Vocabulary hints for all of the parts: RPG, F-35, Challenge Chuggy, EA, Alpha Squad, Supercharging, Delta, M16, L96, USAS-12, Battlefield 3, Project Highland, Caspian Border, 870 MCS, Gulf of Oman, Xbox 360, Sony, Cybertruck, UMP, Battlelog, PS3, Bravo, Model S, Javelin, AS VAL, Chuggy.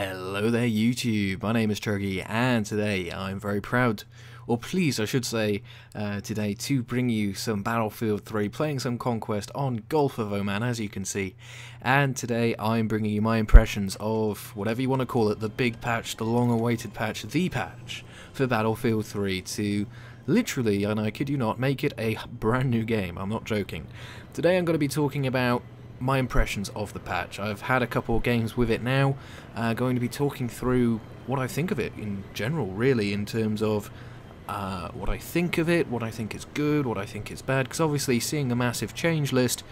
Hello there YouTube, my name is Chuggy and today I'm very proud, or pleased I should say, today to bring you some Battlefield 3, playing some Conquest on Gulf of Oman as you can see. And today I'm bringing you my impressions of, whatever you want to call it, the big patch, the long awaited patch, the patch for Battlefield 3 to literally, and I kid you not, make it a brand new game. I'm not joking. Today I'm going to be talking about my impressions of the patch. I've had a couple of games with it now, going to be talking through what I think of it in general, really, in terms of what I think of it, what I think is good, what I think is bad, because obviously seeing a massive change list,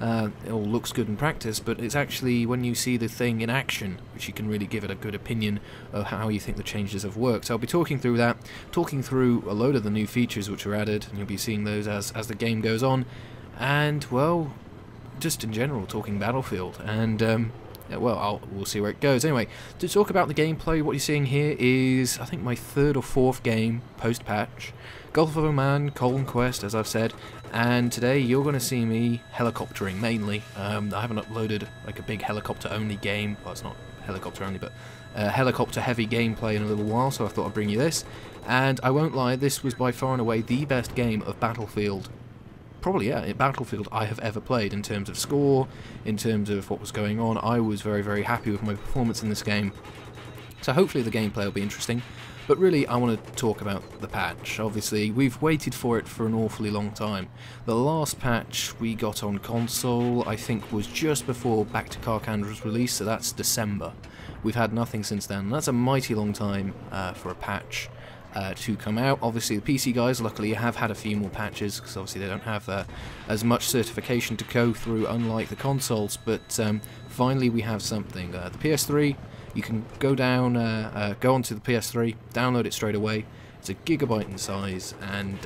it all looks good in practice, but it's actually when you see the thing in action, which you can really give it a good opinion of how you think the changes have worked. So I'll be talking through that, talking through a load of the new features which are added, and you'll be seeing those as the game goes on, and, well, just in general talking Battlefield, and well, we'll see where it goes. Anyway, to talk about the gameplay, what you're seeing here is I think my third or fourth game post patch, Gulf of Oman, Conquest, as I've said, and today you're going to see me helicoptering mainly. I haven't uploaded like a big helicopter only game, well, it's not helicopter only, but helicopter heavy gameplay in a little while, so I thought I'd bring you this. And I won't lie, this was by far and away the best game of Battlefield, probably, yeah, Battlefield I have ever played in terms of score, in terms of what was going on. I was very, very happy with my performance in this game. So hopefully the gameplay will be interesting. But really, I want to talk about the patch. Obviously, we've waited for it for an awfully long time. The last patch we got on console, I think, was just before Back to Karkand was released, so that's December. We've had nothing since then. That's a mighty long time for a patch to come out. Obviously the PC guys luckily have had a few more patches, because obviously they don't have as much certification to go through, unlike the consoles, but finally we have something. The PS3, you can go down, go onto the PS3, download it straight away, it's a gigabyte in size, and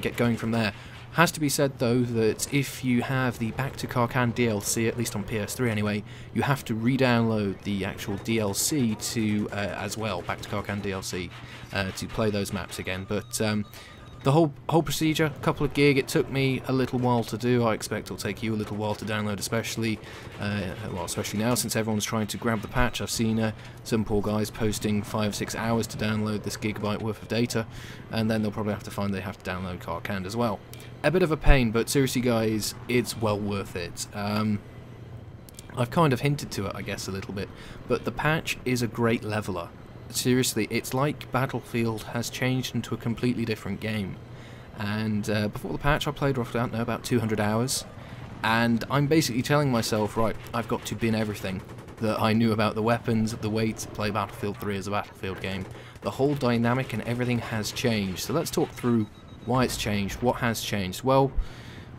get going from there. Has to be said though that if you have the Back to Karkand DLC, at least on PS3 anyway, you have to re-download the actual DLC to as well, Back to Karkand DLC, to play those maps again. But the whole procedure, a couple of gig, it took me a little while to do. I expect it'll take you a little while to download, especially well, especially now since everyone's trying to grab the patch. I've seen some poor guys posting 5-6 hours to download this gigabyte worth of data, and then they'll probably have to find they have to download Karkand as well. A bit of a pain, but seriously guys, it's well worth it. I've kind of hinted to it, I guess, a little bit, but the patch is a great leveler. Seriously, it's like Battlefield has changed into a completely different game. And before the patch I played roughly, I don't know, about 200 hours, and I'm basically telling myself, right, I've got to bin everything that I knew about the weapons, the way to play Battlefield 3 as a Battlefield game. The whole dynamic and everything has changed, so let's talk through why it's changed, what has changed. Well,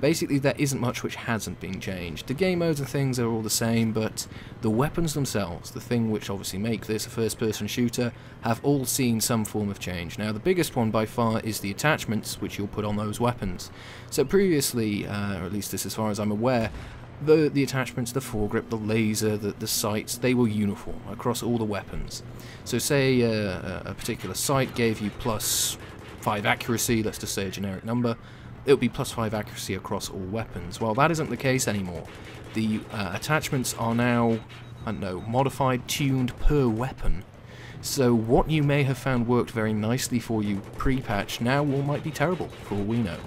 basically there isn't much which hasn't been changed. The game modes and things are all the same, but the weapons themselves, the thing which obviously make this a first-person shooter, have all seen some form of change. Now the biggest one by far is the attachments which you'll put on those weapons. So previously, or at least this as far as I'm aware, the attachments, the foregrip, the laser, the sights, they were uniform across all the weapons. So say a particular sight gave you +5 accuracy, let's just say a generic number, it'll be +5 accuracy across all weapons. Well, that isn't the case anymore. The attachments are now, I don't know, modified, tuned per weapon. So what you may have found worked very nicely for you pre-patch now all might be terrible, for all we know.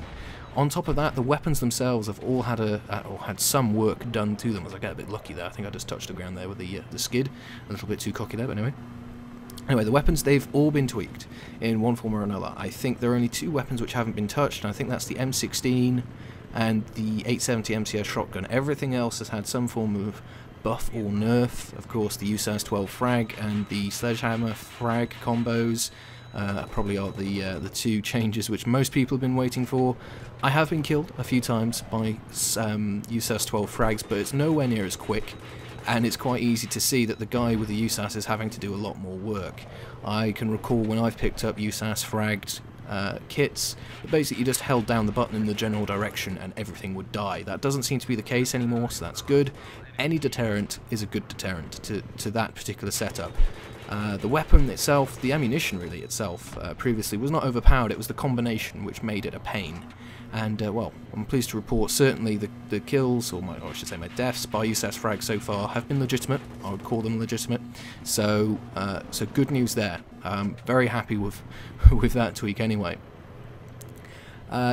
On top of that, the weapons themselves have all had had some work done to them. As I get a bit lucky there, I think I just touched the ground there with the skid. A little bit too cocky there, but anyway. Anyway, the weapons, they've all been tweaked in one form or another. I think there are only two weapons which haven't been touched, and I think that's the M16 and the 870 MCS shotgun. Everything else has had some form of buff or nerf. Of course, the USAS-12 frag and the sledgehammer frag combos probably are the two changes which most people have been waiting for. I have been killed a few times by USAS-12 frags, but it's nowhere near as quick. And it's quite easy to see that the guy with the USAS is having to do a lot more work. I can recall when I've picked up USAS fragged kits, that basically just held down the button in the general direction and everything would die. That doesn't seem to be the case anymore, so that's good. Any deterrent is a good deterrent to that particular setup. The weapon itself, the ammunition really itself, previously was not overpowered, it was the combination which made it a pain. And, well, I'm pleased to report certainly the kills, or I should say my deaths by USAS frag so far have been legitimate. I would call them legitimate. So, so good news there. I'm very happy with that tweak anyway.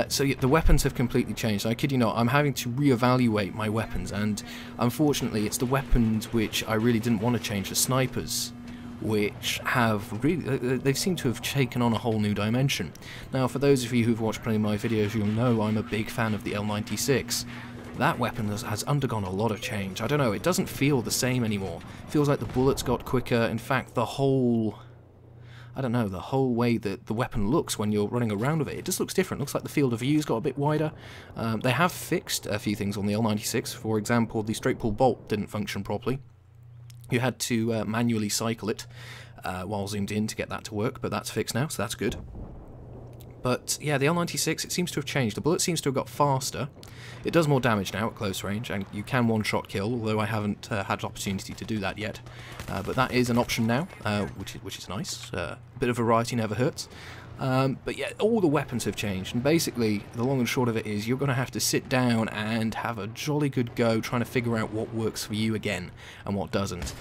So yeah, the weapons have completely changed. I kid you not, I'm having to reevaluate my weapons, and unfortunately it's the weapons which I really didn't want to change, the snipers, which have really, they seem to have taken on a whole new dimension. Now, for those of you who've watched plenty of my videos, you'll know I'm a big fan of the L96. That weapon has undergone a lot of change. I don't know, it doesn't feel the same anymore. It feels like the bullets got quicker. In fact, the whole, I don't know, the whole way that the weapon looks when you're running around with it, it just looks different. It looks like the field of view's got a bit wider. They have fixed a few things on the L96. For example, the straight pull bolt didn't function properly. You had to manually cycle it while zoomed in to get that to work, but that's fixed now, so that's good. But yeah, the L96, it seems to have changed. The bullet seems to have got faster. It does more damage now at close range, and you can one-shot kill, although I haven't had the opportunity to do that yet. But that is an option now, which is nice. A bit of variety never hurts. But yeah, all the weapons have changed, and basically the long and short of it is you're going to have to sit down and have a jolly good go trying to figure out what works for you again and what doesn't.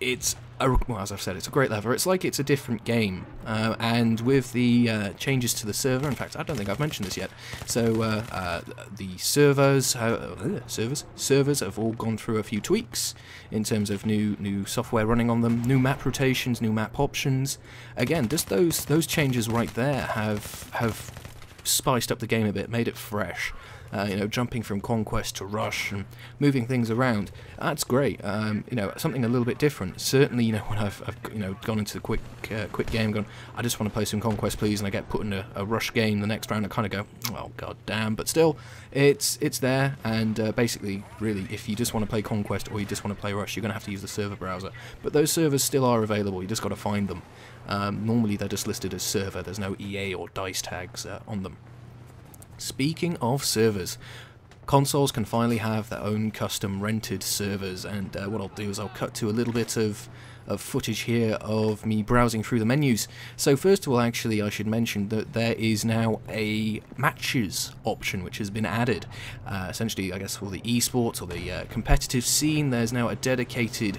It's a, well, as I've said, it's a great lever. It's like it's a different game, and with the changes to the server, in fact, I don't think I've mentioned this yet. So the servers have all gone through a few tweaks in terms of new software running on them, new map rotations, new map options. Again, just those changes right there have spiced up the game a bit, made it fresh. You know, jumping from conquest to rush and moving things around, that's great. You know, something a little bit different. Certainly, you know, when I've you know, gone into the quick game, gone, I just want to play some conquest, please, and I get put in a rush game the next round, I kind of go, oh god damn. But still, it's there, and basically, really, if you just want to play conquest or you just want to play rush, you're going to have to use the server browser. But those servers still are available. You just got to find them. Normally, they're just listed as server. There's no EA or DICE tags on them. Speaking of servers, consoles can finally have their own custom rented servers, and what I'll do is I'll cut to a little bit of footage here of me browsing through the menus. So first of all, actually, I should mention that there is now a matches option which has been added. Essentially, I guess for the esports or the competitive scene, there's now a dedicated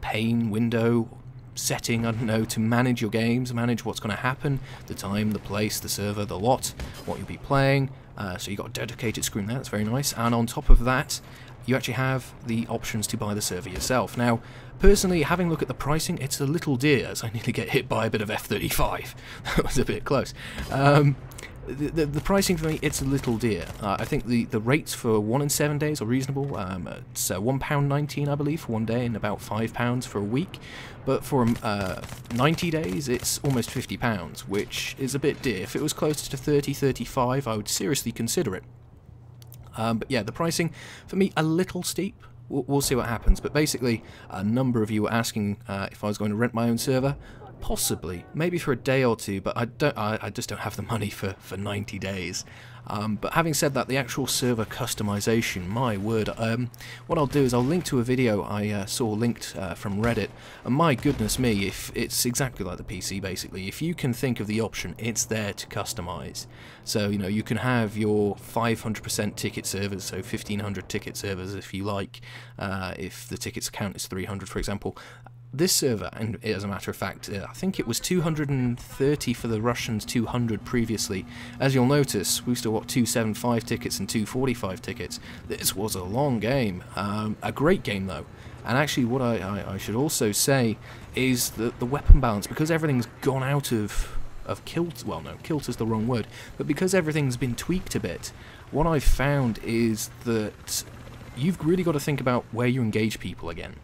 pane window setting, I don't know, to manage your games, manage what's going to happen, the time, the place, the server, the lot, what you'll be playing. So you've got a dedicated screen there, that's very nice. And on top of that, you actually have the options to buy the server yourself. Now, personally, having a look at the pricing, it's a little dear, as I nearly get hit by a bit of F-35. That was a bit close. The pricing for me, it's a little dear. I think the rates for 1 and 7 days are reasonable. It's £1.19, I believe, for 1 day, and about £5 for a week. But for 90 days, it's almost £50, which is a bit dear. If it was closer to 30, 35, I would seriously consider it. But yeah, the pricing, for me, a little steep. We'll see what happens. But basically, a number of you were asking if I was going to rent my own server. Possibly, maybe for a day or two, but I just don't have the money for 90 days. But having said that, the actual server customization, my word. What I'll do is I'll link to a video I saw linked from Reddit, and my goodness me, if it's exactly like the PC basically. If you can think of the option, it's there to customize. So, you know, you can have your 500% ticket servers, so 1500 ticket servers if you like, if the tickets count is 300, for example. This server, and as a matter of fact, I think it was 230 for the Russians, 200 previously. As you'll notice, we've still got 275 tickets and 245 tickets. This was a long game. A great game, though. And actually, what I should also say is that the weapon balance, because everything's gone out of kilter, well, no, kilter's the wrong word, but because everything's been tweaked a bit, what I've found is that you've really got to think about where you engage people again.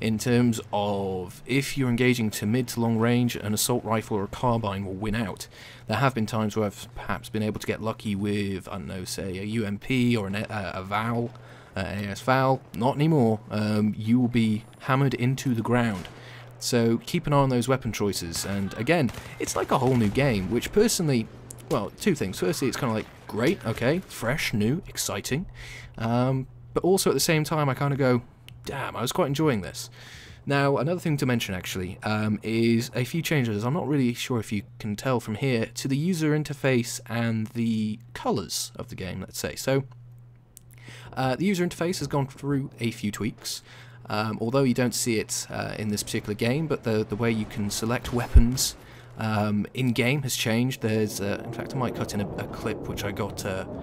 In terms of if you're engaging to mid to long range, an assault rifle or a carbine will win out. There have been times where I've perhaps been able to get lucky with, I don't know, say a UMP or a VAL, AS VAL. Not anymore. You will be hammered into the ground. So keep an eye on those weapon choices. And again, it's like a whole new game, which personally, well, two things. Firstly, it's kind of like, great, okay, fresh, new, exciting. But also at the same time, I kind of go, damn, I was quite enjoying this. Now, another thing to mention actually is a few changes. I'm not really sure if you can tell from here to the user interface and the colours of the game, let's say. So, the user interface has gone through a few tweaks. Although you don't see it in this particular game, but the way you can select weapons in-game has changed. There's, in fact, I might cut in a clip which I got in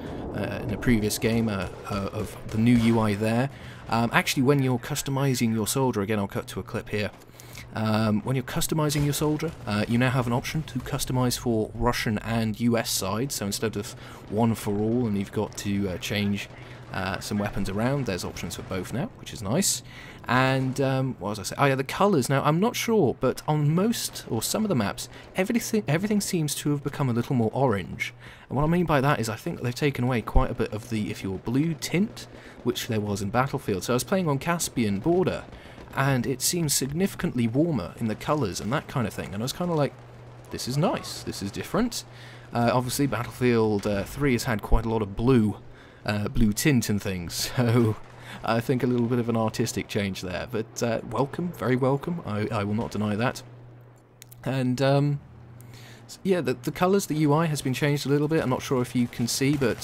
a previous game of the new UI there. Actually, when you're customizing your soldier, again I'll cut to a clip here. When you're customizing your soldier, you now have an option to customize for Russian and US sides, so instead of one for all and you've got to change some weapons around, there's options for both now, which is nice. And what was I saying? Oh yeah, the colours. Now I'm not sure, but on most or some of the maps, everything seems to have become a little more orange. And what I mean by that is I think they've taken away quite a bit of the, if you're blue tint, which there was in Battlefield. So I was playing on Caspian Border, and it seems significantly warmer in the colours and that kind of thing. And I was kind of like, this is nice. This is different. Obviously, Battlefield 3 has had quite a lot of blue. Blue tint and things, so I think a little bit of an artistic change there, but welcome, very welcome, I will not deny that. And yeah, the colours, the UI has been changed a little bit. I'm not sure if you can see, but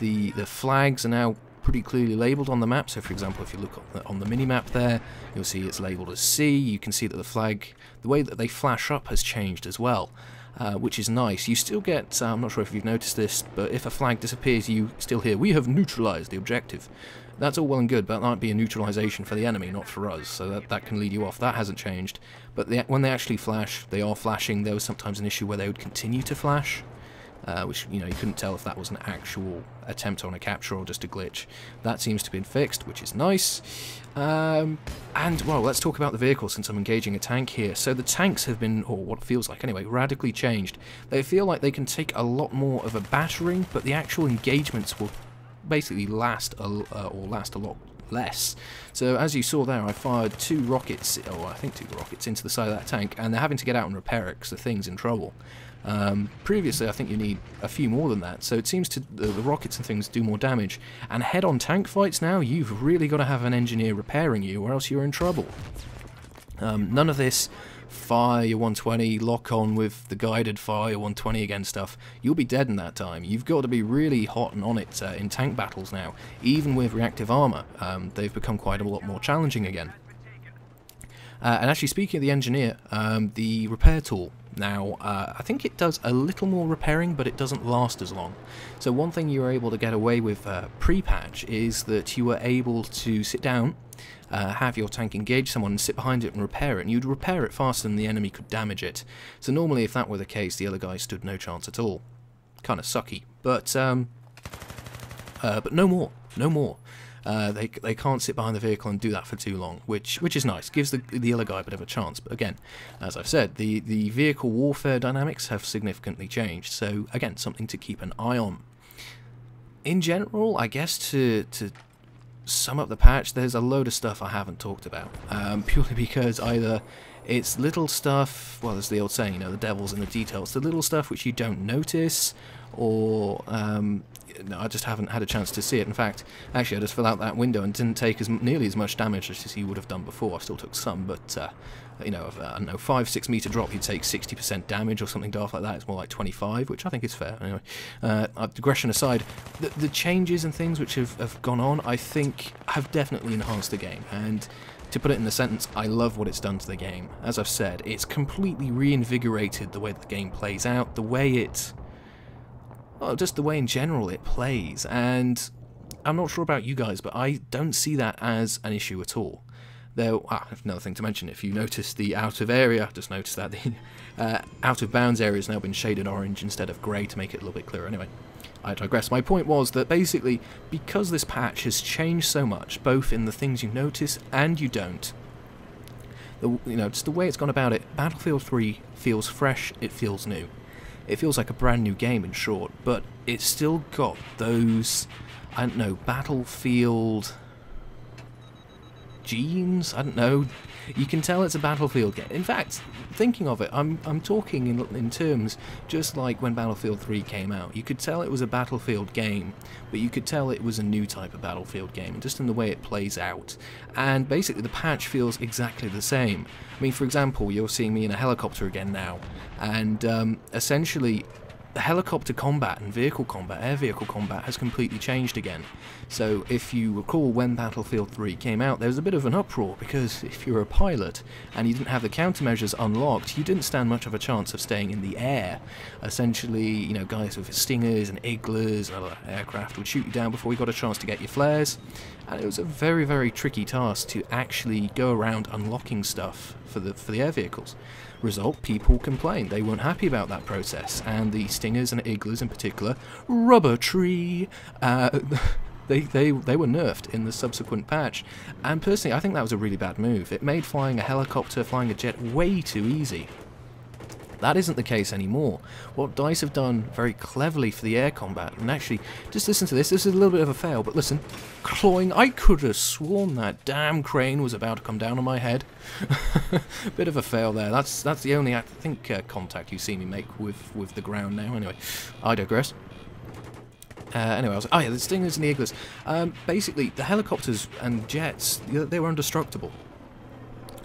the flags are now pretty clearly labelled on the map. So for example, if you look on the mini-map there, you'll see it's labelled as C. You can see that the flag, the way that they flash up has changed as well. Which is nice. You still get, I'm not sure if you've noticed this, but if a flag disappears, you still hear, "We have neutralized the objective." That's all well and good, but that might be a neutralization for the enemy, not for us, so that can lead you off. That hasn't changed. But when they actually flash, they are flashing. There was sometimes an issue where they would continue to flash, which, you know, you couldn't tell if that was an actual attempt on a capture or just a glitch. That seems to have been fixed, which is nice. And, well, let's talk about the vehicle since I'm engaging a tank here. So the tanks have been, or what it feels like anyway, radically changed. They feel like they can take a lot more of a battering, but the actual engagements will basically last a lot less. So as you saw there, I fired two rockets, or I think two rockets, into the side of that tank, and they're having to get out and repair it because the thing's in trouble. Previously, I think you need a few more than that, so it seems to the rockets and things do more damage. And head-on tank fights now, you've really got to have an engineer repairing you, or else you're in trouble. None of this fire your 120, lock on with the guided fire your 120 again stuff. You'll be dead in that time. You've got to be really hot and on it in tank battles now, even with reactive armour. They've become quite a lot more challenging again. And actually, speaking of the engineer, the repair tool. Now, I think it does a little more repairing, but it doesn't last as long. So one thing you were able to get away with pre-patch is that you were able to sit down, have your tank engage someone and sit behind it and repair it, and you'd repair it faster than the enemy could damage it. So normally if that were the case, the other guy stood no chance at all. Kind of sucky, but no more, no more. They can't sit behind the vehicle and do that for too long, which is nice. Gives the other guy a bit of a chance. But again, as I've said, the vehicle warfare dynamics have significantly changed. So again, something to keep an eye on. In general, I guess to sum up the patch, there's a load of stuff I haven't talked about, purely because either it's little stuff, well, there's the old saying, you know, the devil's in the details, the little stuff which you don't notice, or no, I just haven't had a chance to see it. In fact, actually, I just fell out that window and didn't take nearly as much damage as you would have done before. I still took some, but, you know, I don't know, 5, 6 meter drop, you'd take 60% damage or something daft like that. It's more like 25, which I think is fair. Anyway, digression aside, the changes and things which have gone on, I think, have definitely enhanced the game. And to put it in a sentence, I love what it's done to the game. As I've said, it's completely reinvigorated the way the game plays out, the way it... well, just the way in general it plays, and I'm not sure about you guys, but I don't see that as an issue at all. There, another thing to mention, if you notice the out of area, just noticed that the out of bounds area has now been shaded orange instead of grey to make it a little bit clearer. Anyway, I digress. My point was that basically, because this patch has changed so much, both in the things you notice and you don't, you know, just the way it's gone about it, Battlefield 3 feels fresh, it feels new. It feels like a brand new game in short, but it's still got those, I don't know, Battlefield jeans? I don't know. You can tell it's a Battlefield game. In fact, thinking of it, I'm talking in terms just like when Battlefield 3 came out. You could tell it was a Battlefield game, but you could tell it was a new type of Battlefield game, just in the way it plays out. And basically the patch feels exactly the same. I mean, for example, you're seeing me in a helicopter again now, and essentially the helicopter combat and vehicle combat, air vehicle combat, has completely changed again. So if you recall, when Battlefield 3 came out, there was a bit of an uproar, because if you were a pilot and you didn't have the countermeasures unlocked, you didn't stand much of a chance of staying in the air. Essentially, you know, guys with Stingers and Iglas and other aircraft would shoot you down before you got a chance to get your flares, and it was a very, very tricky task to actually go around unlocking stuff for the air vehicles. Result, people complained. They weren't happy about that process, and the Stingers and Iglas in particular, rubber tree, they were nerfed in the subsequent patch. And personally, I think that was a really bad move. It made flying a helicopter, flying a jet, way too easy. That isn't the case anymore. What DICE have done very cleverly for the air combat, and actually, just listen to this, this is a little bit of a fail, but listen, clawing, I could have sworn that damn crane was about to come down on my head. Bit of a fail there, that's the only, I think, contact you see me make with the ground now. Anyway, I digress. Anyway, oh yeah, the Stingers and the Iglas. Basically, the helicopters and jets, they were indestructible.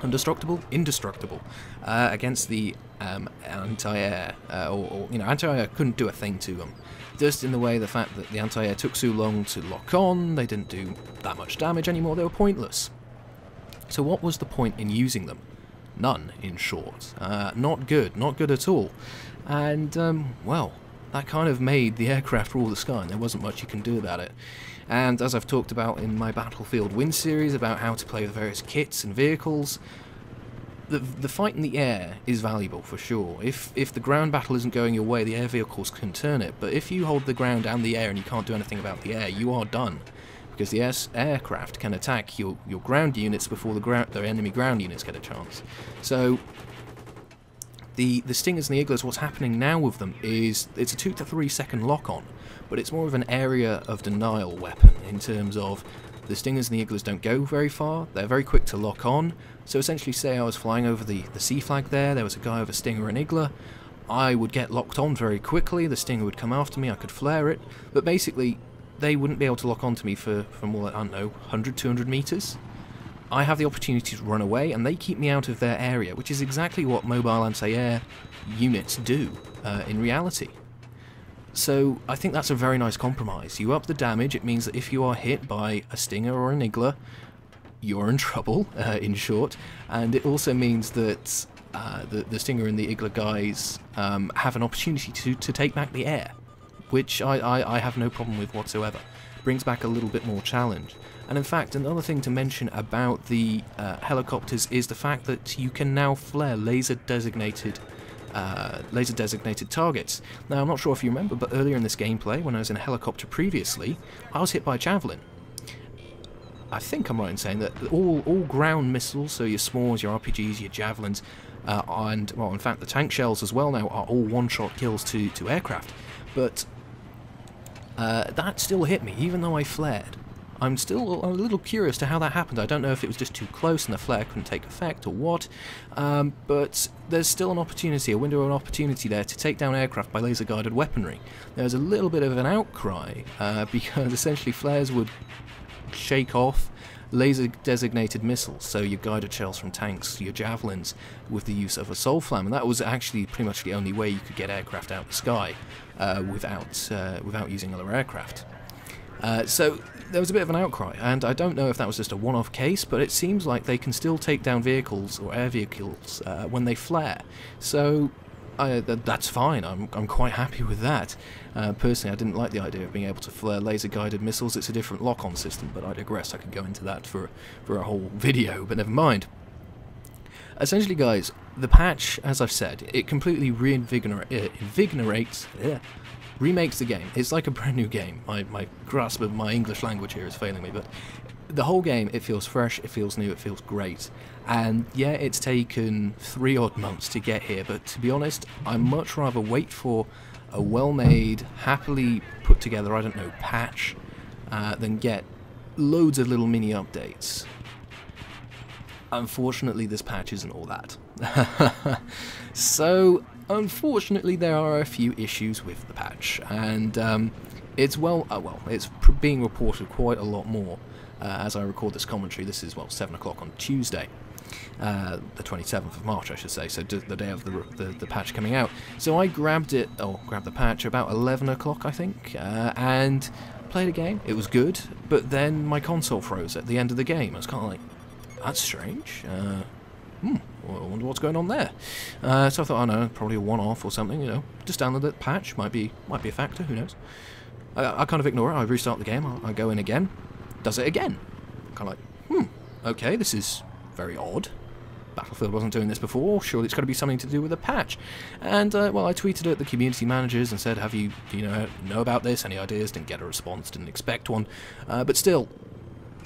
Indestructible? Indestructible. Against the anti-air, or, you know, anti-air couldn't do a thing to them. Just in the way the fact that the anti-air took so long to lock on, they didn't do that much damage anymore, they were pointless. So what was the point in using them? None, in short. Not good, not good at all. And, well, that kind of made the aircraft rule the sky, and there wasn't much you can do about it. And as I've talked about in my Battlefield Win series about how to play with various kits and vehicles, the fight in the air is valuable for sure. If the ground battle isn't going your way, the air vehicles can turn it, but if you hold the ground and the air and you can't do anything about the air, you are done. Because the aircraft can attack your ground units before the enemy ground units get a chance. So the Stingers and the Iglas, what's happening now with them is it's a 2 to 3 second lock-on, but it's more of an area of denial weapon in terms of the Stingers and the Iglas don't go very far, they're very quick to lock on. So essentially, say I was flying over the sea flag there, there was a guy with a Stinger and Igla, I would get locked on very quickly, the Stinger would come after me, I could flare it, but basically they wouldn't be able to lock onto me for more than, I don't know, 100, 200 meters. I have the opportunity to run away, and they keep me out of their area, which is exactly what mobile anti-air units do in reality. So I think that's a very nice compromise. You up the damage, it means that if you are hit by a Stinger or an Igla, you're in trouble, in short, and it also means that the Stinger and the Igla guys have an opportunity to take back the air, which I have no problem with whatsoever. Brings back a little bit more challenge. And in fact, another thing to mention about the helicopters is the fact that you can now flare laser designated targets. Now, I'm not sure if you remember, but earlier in this gameplay, when I was in a helicopter previously, I was hit by a Javelin. I think I'm right in saying that all ground missiles, so your SMAWs, your RPGs, your Javelins, and, well, in fact, the tank shells as well now are all one-shot kills to aircraft. But that still hit me, even though I flared. I'm still a little curious to how that happened. I don't know if it was just too close and the flare couldn't take effect or what, but there's still an opportunity, a window of an opportunity there to take down aircraft by laser-guided weaponry. There's a little bit of an outcry, because essentially flares would shake off laser-designated missiles, so your guided shells from tanks, your Javelins, with the use of a soul flam, and that was actually pretty much the only way you could get aircraft out of the sky without using other aircraft. So there was a bit of an outcry, and I don't know if that was just a one-off case, but it seems like they can still take down vehicles or air vehicles when they flare. So that's fine, I'm quite happy with that. Personally, I didn't like the idea of being able to flare laser-guided missiles. It's a different lock-on system, but I digress. I could go into that for a whole video, but never mind. Essentially, guys, the patch, as I've said, it completely remakes the game. It's like a brand new game. My grasp of my English language here is failing me, but the whole game, it feels fresh, it feels new, it feels great. And yeah, it's taken 3 odd months to get here, but to be honest, I'd much rather wait for a well-made, happily put together, I don't know, patch, than get loads of little mini updates. Unfortunately, this patch isn't all that. So, unfortunately, there are a few issues with the patch, and it's it's being reported quite a lot more as I record this commentary. This is 7 o'clock on Tuesday, the 27th of March, I should say. So the day of the patch coming out. So I grabbed the patch about 11 o'clock, I think, and played a game. It was good, but then my console froze at the end of the game. I was kind of like, that's strange. I wonder what's going on there. So I thought, oh no, probably a one-off or something, you know. Just download that patch, might be a factor, who knows. I kind of ignore it, I restart the game, I go in again, does it again. Kind of like, okay, this is very odd. Battlefield wasn't doing this before, surely it's got to be something to do with a patch. And, well, I tweeted at the community managers and said, have you, know about this, any ideas? Didn't get a response, didn't expect one, but still,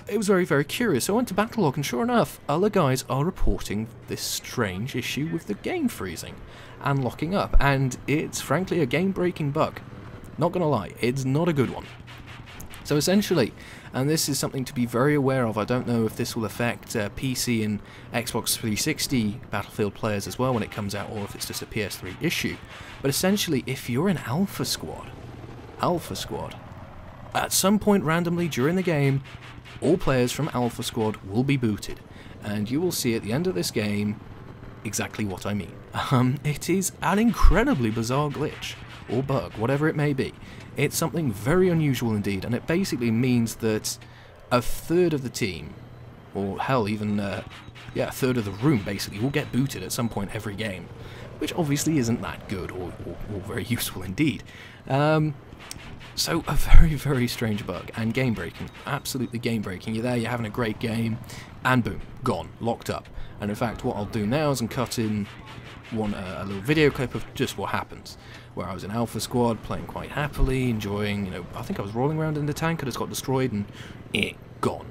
it was very, very curious. So I went to Battlelog, and sure enough, other guys are reporting this strange issue with the game freezing and locking up, and it's frankly a game-breaking bug. Not gonna lie, it's not a good one. So essentially, and this is something to be very aware of, I don't know if this will affect PC and Xbox 360 Battlefield players as well when it comes out, or if it's just a PS3 issue, but essentially, if you're in Alpha Squad, at some point randomly during the game, all players from Alpha Squad will be booted, and you will see at the end of this game exactly what I mean. It is an incredibly bizarre glitch, or bug, whatever it may be. It's something very unusual indeed, and it basically means that a third of the team, or hell, even a third of the room basically, will get booted at some point every game, which obviously isn't that good, or very useful indeed. So a very, very strange bug, and game-breaking, absolutely game-breaking. You're there, you're having a great game, and boom, gone, locked up. And in fact, what I'll do now is cut in a little video clip of just what happens, where I was in Alpha Squad, playing quite happily, enjoying, I think I was rolling around in the tank, I just got destroyed, and gone.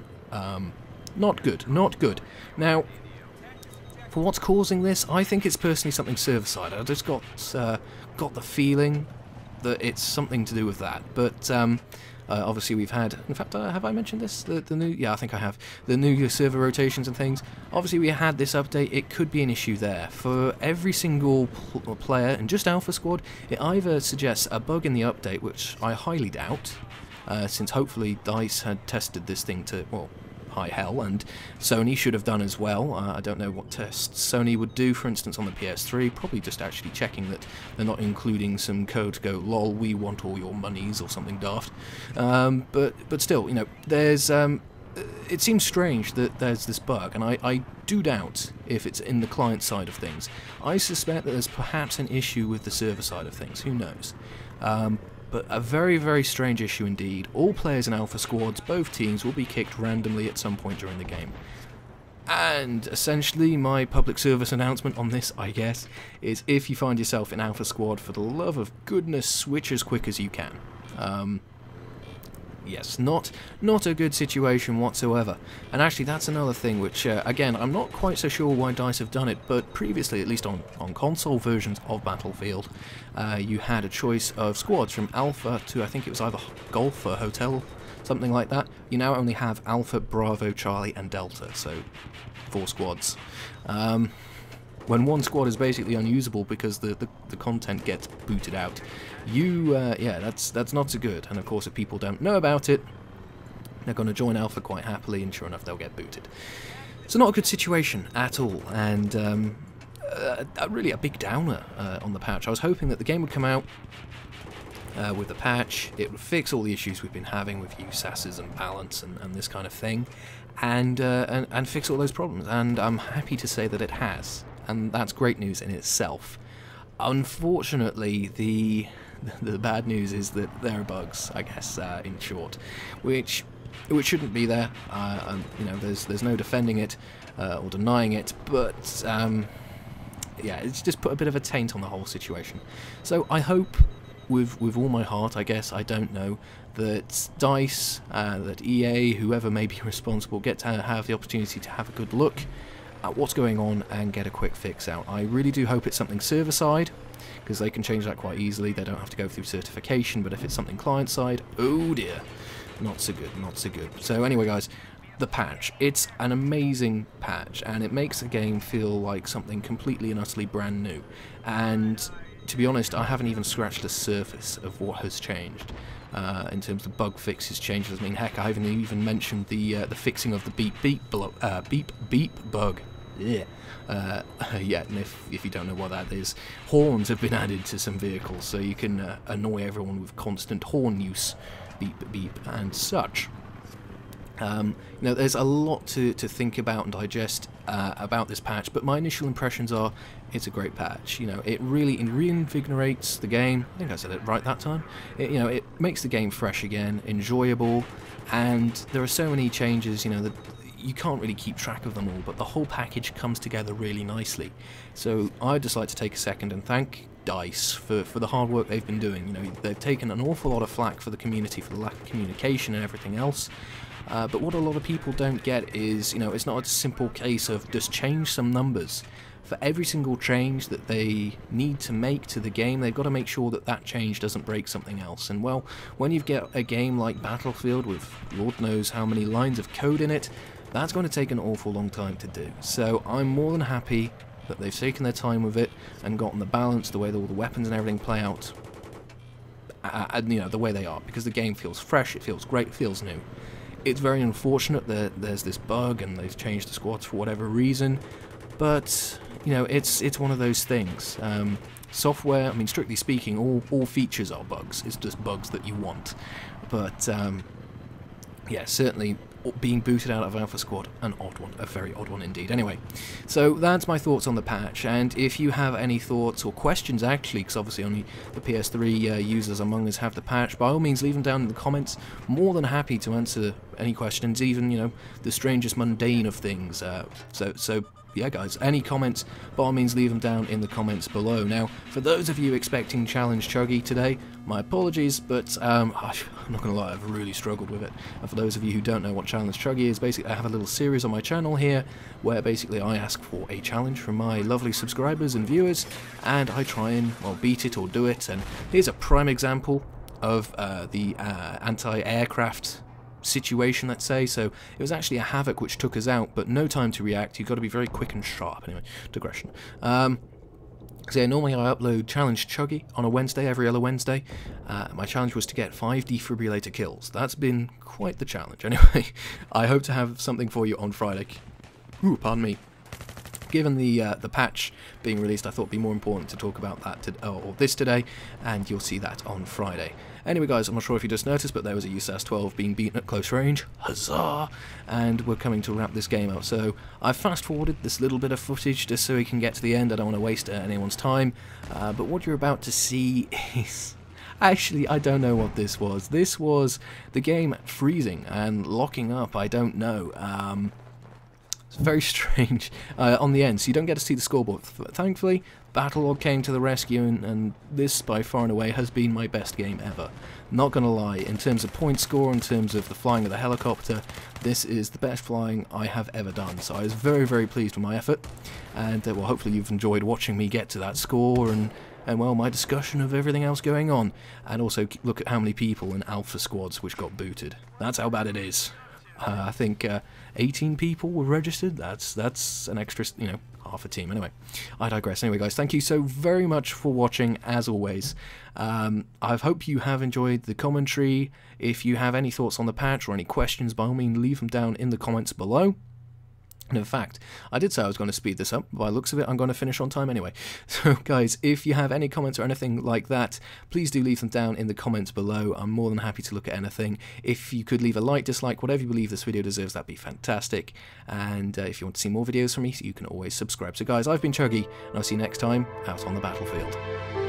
Not good, not good. Now, for what's causing this, I think it's personally something server-side. I just got the feeling that it's something to do with that, but obviously we've had, in fact, have I mentioned this? The new, yeah, I think I have, the new server rotations and things. Obviously we had this update, it could be an issue there. For every single player, and just Alpha Squad, it either suggests a bug in the update, which I highly doubt, since hopefully DICE had tested this thing to, well, high hell, and Sony should have done as well. I don't know what tests Sony would do, for instance, on the PS3, probably just actually checking that they're not including some code to go, lol, we want all your monies, or something daft. But still, there's, it seems strange that there's this bug, and I do doubt if it's in the client side of things. I suspect that there's perhaps an issue with the server side of things, who knows. But a very, very strange issue indeed. All players in Alpha Squads, both teams, will be kicked randomly at some point during the game. And essentially, my public service announcement on this, I guess, is if you find yourself in Alpha Squad, for the love of goodness, switch as quick as you can. Yes, not a good situation whatsoever. And actually, that's another thing which, again, I'm not quite so sure why DICE have done it, but previously, at least on console versions of Battlefield, you had a choice of squads from Alpha to, I think it was either Golf or Hotel, something like that. You now only have Alpha, Bravo, Charlie, and Delta, so 4 squads. When one squad is basically unusable because the content gets booted out, that's not so good. And of course, if people don't know about it, they're going to join Alpha quite happily, and sure enough, they'll get booted. So not a good situation at all, and really a big downer on the patch. I was hoping that the game would come out with the patch, it would fix all the issues we've been having with USASs and balance and this kind of thing, and fix all those problems. And I'm happy to say that it has. And that's great news in itself. Unfortunately, the bad news is that there are bugs, I guess, in short, which shouldn't be there. There's no defending it or denying it, but yeah, it's just put a bit of a taint on the whole situation. So I hope, with all my heart, I guess, I don't know, that DICE, that EA, whoever may be responsible, get to have the opportunity to have a good look at what's going on and get a quick fix out. I really do hope it's something server-side, because they can change that quite easily, they don't have to go through certification, but if it's something client-side, oh dear, not so good, not so good. So anyway guys, the patch. It's an amazing patch, and it makes the game feel like something completely and utterly brand new. And to be honest, I haven't even scratched the surface of what has changed in terms of bug fixes, changes. I mean, heck, I haven't even mentioned the fixing of the beep beep bug. Yeah, yeah. And if you don't know what that is, horns have been added to some vehicles, so you can annoy everyone with constant horn use, beep beep and such. You know, there's a lot to think about and digest about this patch, but my initial impressions are it's a great patch. You know, it really reinvigorates the game. I think I said it right that time. You know, it makes the game fresh again, enjoyable, and there are so many changes, you know, that you can't really keep track of them all, but the whole package comes together really nicely. So I'd just like to take a second and thank DICE for the hard work they've been doing. You know, they've taken an awful lot of flack for the community, for the lack of communication and everything else. But what a lot of people don't get is, you know, it's not a simple case of just change some numbers. For every single change that they need to make to the game, they've got to make sure that that change doesn't break something else. And well, when you've got a game like Battlefield with Lord knows how many lines of code in it, that's going to take an awful long time to do. So I'm more than happy that they've taken their time with it and gotten the balance, the way that all the weapons and everything play out, and you know, the way they are, because the game feels fresh, it feels great, it feels new. It's very unfortunate that there's this bug and they've changed the squads for whatever reason, but you know, it's one of those things. Software, I mean, strictly speaking, all features are bugs. It's just bugs that you want. But yeah, certainly being booted out of Alpha Squad, an odd one, a very odd one indeed. Anyway, so that's my thoughts on the patch. And if you have any thoughts or questions, actually, because obviously only the PS3 users among us have the patch, by all means leave them down in the comments. More than happy to answer any questions, even, you know, the strangest, mundane of things. So yeah, guys, any comments, by all means leave them down in the comments below. Now, for those of you expecting Challenge Chuggy today, my apologies, but I'm not going to lie, I've really struggled with it. And for those of you who don't know what Challenge Chuggy is, basically I have a little series on my channel here where basically I ask for a challenge from my lovely subscribers and viewers, and I try and, well, beat it or do it. And here's a prime example of the anti-aircraft situation, let's say. So it was actually a Havoc which took us out, but no time to react. You've got to be very quick and sharp. Anyway, digression. So yeah, normally I upload Challenge Chuggy on a Wednesday, every other Wednesday. My challenge was to get 5 defibrillator kills. That's been quite the challenge. Anyway, I hope to have something for you on Friday. Ooh, pardon me. Given the patch being released, I thought it'd be more important to talk about that or this today, and you'll see that on Friday. Anyway, guys, I'm not sure if you just noticed, but there was a USAS-12 being beaten at close range. Huzzah! And we're coming to wrap this game up. So I've fast-forwarded this little bit of footage just so we can get to the end. I don't want to waste anyone's time. But what you're about to see is... actually, I don't know what this was. This was the game freezing and locking up. I don't know. It's very strange on the end, so you don't get to see the scoreboard. Thankfully, Battlelog came to the rescue, and this, by far and away, has been my best game ever. Not going to lie, in terms of point score, in terms of the flying of the helicopter, this is the best flying I have ever done. So I was very, very pleased with my effort, and well, hopefully you've enjoyed watching me get to that score, and well, my discussion of everything else going on, and also look at how many people in Alpha Squads which got booted. That's how bad it is. I think 18 people were registered. That's an extra, you know, half a team. Anyway, I digress. Anyway, guys, thank you so very much for watching, as always. I hope you have enjoyed the commentary. If you have any thoughts on the patch or any questions, by all means, leave them down in the comments below. And in fact, I did say I was going to speed this up. By the looks of it, I'm going to finish on time anyway. So, guys, if you have any comments or anything like that, please do leave them down in the comments below. I'm more than happy to look at anything. If you could leave a like, dislike, whatever you believe this video deserves, that'd be fantastic. And if you want to see more videos from me, you can always subscribe. So, guys, I've been Chuggy, and I'll see you next time out on the battlefield.